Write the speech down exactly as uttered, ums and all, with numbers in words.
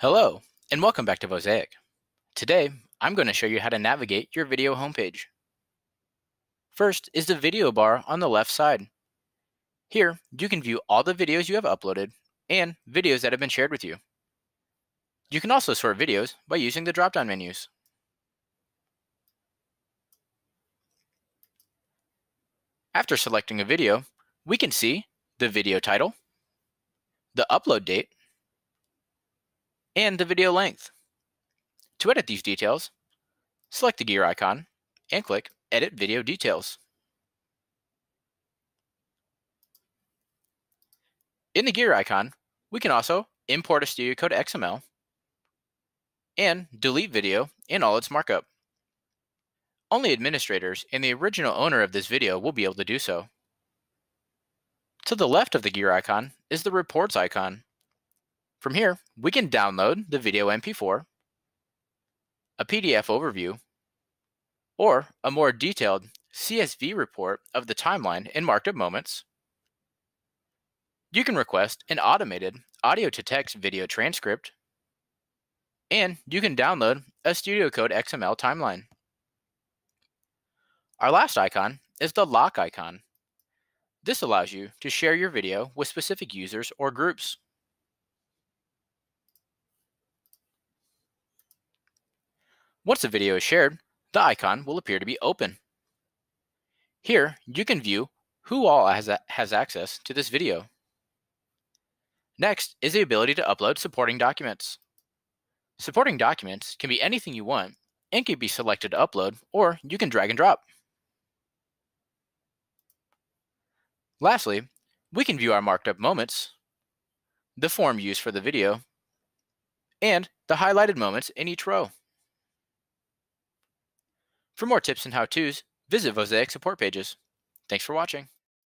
Hello, and welcome back to Vosaic. Today, I'm going to show you how to navigate your video homepage. First is the video bar on the left side. Here, you can view all the videos you have uploaded and videos that have been shared with you. You can also sort videos by using the drop-down menus. After selecting a video, we can see the video title, the upload date, and the video length. To edit these details, select the gear icon and click Edit Video Details. In the gear icon, we can also import a Studiocode X M L and delete video in all its markup. Only administrators and the original owner of this video will be able to do so. To the left of the gear icon is the Reports icon. From here, we can download the video M P four, a P D F overview, or a more detailed C S V report of the timeline and marked up moments. You can request an automated audio-to-text video transcript, and you can download a Studiocode X M L timeline. Our last icon is the Lock icon. This allows you to share your video with specific users or groups. Once the video is shared, the icon will appear to be open. Here, you can view who all has, has access to this video. Next is the ability to upload supporting documents. Supporting documents can be anything you want and can be selected to upload, or you can drag and drop. Lastly, we can view our marked up moments, the form used for the video, and the highlighted moments in each row. For more tips and how-tos, visit Vosaic support pages. Thanks for watching.